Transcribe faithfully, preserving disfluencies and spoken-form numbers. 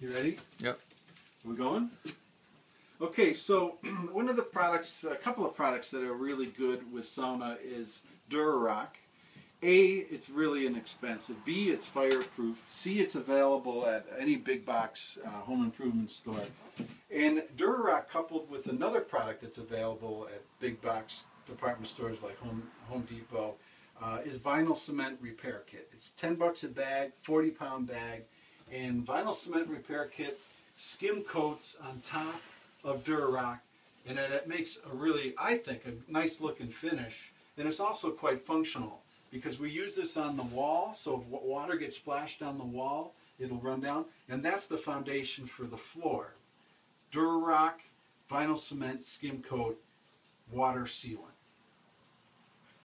You ready? Yep. Are we going? Okay, so one of the products, a couple of products that are really good with sauna is DuraRock. A, it's really inexpensive. B, it's fireproof. C, it's available at any big box uh, home improvement store. And DuraRock, coupled with another product that's available at big box department stores like Home, Home Depot, uh, is Vinyl Cement Repair Kit. It's ten bucks a bag, forty pound bag. And Vinyl Cement Repair Kit skim coats on top of DuraRock, and it makes a really, I think, a nice looking finish. And it's also quite functional, because we use this on the wall, so if water gets splashed on the wall, it'll run down, and that's the foundation for the floor. DuraRock, vinyl cement, skim coat, water sealant.